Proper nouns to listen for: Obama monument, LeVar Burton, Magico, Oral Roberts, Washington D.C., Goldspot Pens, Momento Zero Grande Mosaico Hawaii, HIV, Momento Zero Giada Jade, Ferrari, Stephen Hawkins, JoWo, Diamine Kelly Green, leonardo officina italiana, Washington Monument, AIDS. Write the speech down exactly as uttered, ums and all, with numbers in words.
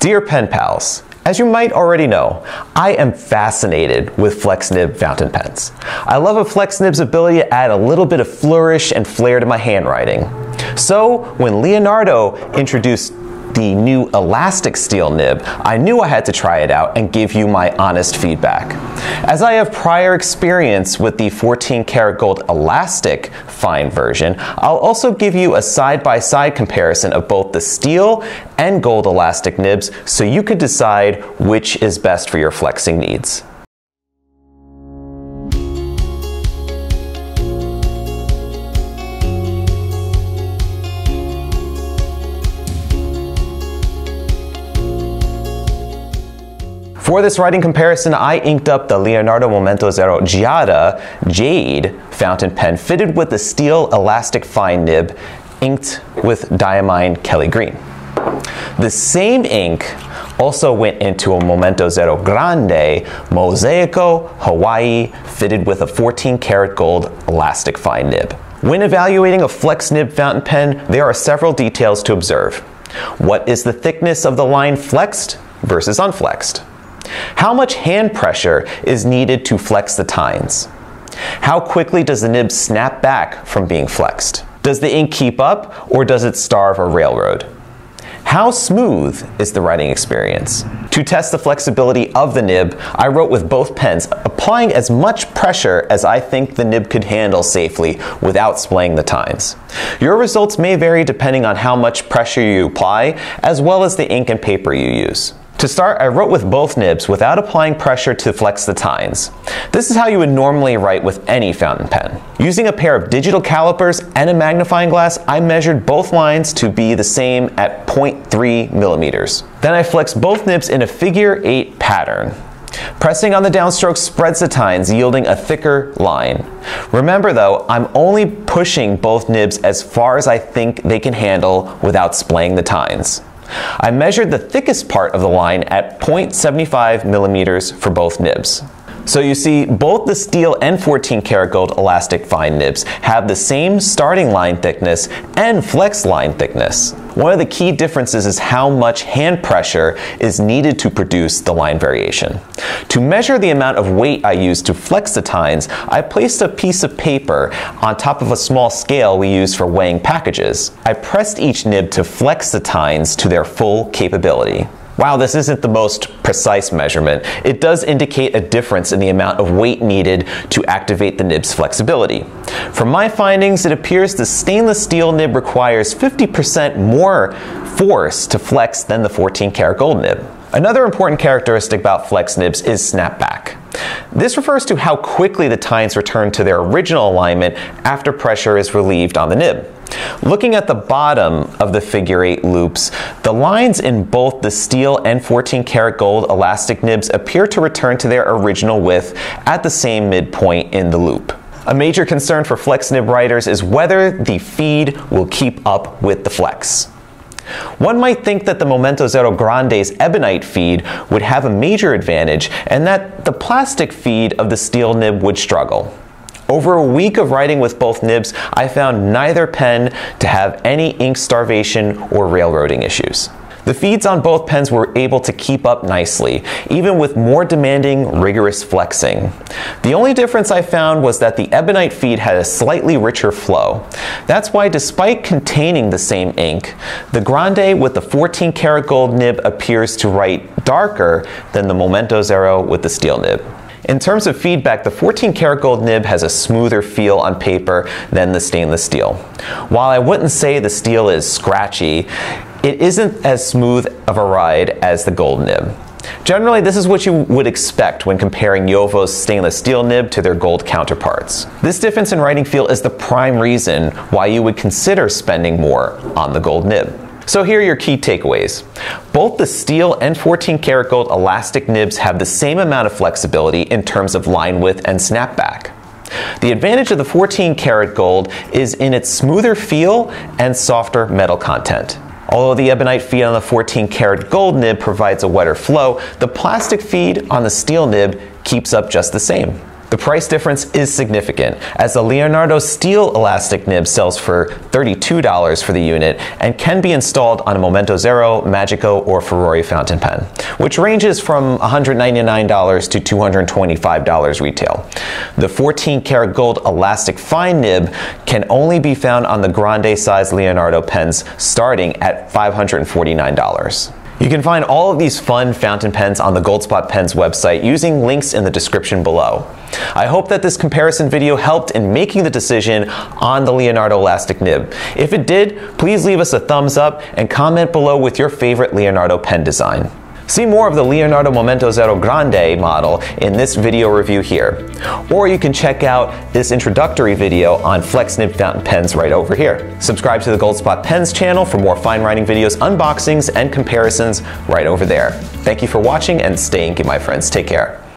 Dear Pen Pals, as you might already know, I am fascinated with flex nib fountain pens. I love a flex nib's ability to add a little bit of flourish and flair to my handwriting. So when Leonardo introduced the new elastic steel nib, I knew I had to try it out and give you my honest feedback. As I have prior experience with the fourteen karat gold elastic fine version, I'll also give you a side-by-side comparison of both the steel and gold elastic nibs so you could decide which is best for your flexing needs. For this writing comparison, I inked up the Leonardo Momento Zero Giada Jade fountain pen fitted with a steel elastic fine nib inked with Diamine Kelly Green. The same ink also went into a Momento Zero Grande Mosaico Hawaii fitted with a fourteen karat gold elastic fine nib. When evaluating a flex nib fountain pen, there are several details to observe. What is the thickness of the line flexed versus unflexed? How much hand pressure is needed to flex the tines? How quickly does the nib snap back from being flexed? Does the ink keep up, or does it starve or railroad? How smooth is the writing experience? To test the flexibility of the nib, I wrote with both pens, applying as much pressure as I think the nib could handle safely without splaying the tines. Your results may vary depending on how much pressure you apply, as well as the ink and paper you use. To start, I wrote with both nibs without applying pressure to flex the tines. This is how you would normally write with any fountain pen. Using a pair of digital calipers and a magnifying glass, I measured both lines to be the same at zero point three millimeters. Then I flexed both nibs in a figure eight pattern. Pressing on the downstroke spreads the tines, yielding a thicker line. Remember though, I'm only pushing both nibs as far as I think they can handle without splaying the tines. I measured the thickest part of the line at zero point seven five millimeters for both nibs. So you see, both the steel and fourteen karat gold elastic fine nibs have the same starting line thickness and flex line thickness. One of the key differences is how much hand pressure is needed to produce the line variation. To measure the amount of weight I used to flex the tines, I placed a piece of paper on top of a small scale we use for weighing packages. I pressed each nib to flex the tines to their full capability. While this isn't the most precise measurement, it does indicate a difference in the amount of weight needed to activate the nib's flexibility. From my findings, it appears the stainless steel nib requires fifty percent more force to flex than the fourteen karat gold nib. Another important characteristic about flex nibs is snapback. This refers to how quickly the tines return to their original alignment after pressure is relieved on the nib. Looking at the bottom of the figure eight loops, the lines in both the steel and fourteen karat gold elastic nibs appear to return to their original width at the same midpoint in the loop. A major concern for flex nib writers is whether the feed will keep up with the flex. One might think that the Momento Zero Grande's ebonite feed would have a major advantage and that the plastic feed of the steel nib would struggle. Over a week of writing with both nibs, I found neither pen to have any ink starvation or railroading issues. The feeds on both pens were able to keep up nicely, even with more demanding, rigorous flexing. The only difference I found was that the ebonite feed had a slightly richer flow. That's why, despite containing the same ink, the Grande with the fourteen karat gold nib appears to write darker than the Momento Zero with the steel nib. In terms of feedback, the fourteen karat gold nib has a smoother feel on paper than the stainless steel. While I wouldn't say the steel is scratchy, it isn't as smooth of a ride as the gold nib. Generally, this is what you would expect when comparing JoWo's stainless steel nib to their gold counterparts. This difference in writing feel is the prime reason why you would consider spending more on the gold nib. So here are your key takeaways. Both the steel and fourteen karat gold elastic nibs have the same amount of flexibility in terms of line width and snapback. The advantage of the fourteen karat gold is in its smoother feel and softer metal content. Although the ebonite feed on the fourteen karat gold nib provides a wetter flow, the plastic feed on the steel nib keeps up just the same. The price difference is significant, as the Leonardo steel elastic nib sells for thirty-two dollars for the unit and can be installed on a Momento Zero, Magico, or Ferrari fountain pen, which ranges from one hundred ninety-nine dollars to two hundred twenty-five dollars retail. The fourteen karat gold elastic fine nib can only be found on the grande size Leonardo pens, starting at five hundred forty-nine dollars. You can find all of these fun fountain pens on the Goldspot Pens website using links in the description below. I hope that this comparison video helped in making the decision on the Leonardo elastic nib. If it did, please leave us a thumbs up and comment below with your favorite Leonardo pen design. See more of the Leonardo Momento Zero Grande model in this video review here, or you can check out this introductory video on Flex Nib Fountain Pens right over here. Subscribe to the Goldspot Pens channel for more fine writing videos, unboxings, and comparisons right over there. Thank you for watching and staying in, my friends. Take care.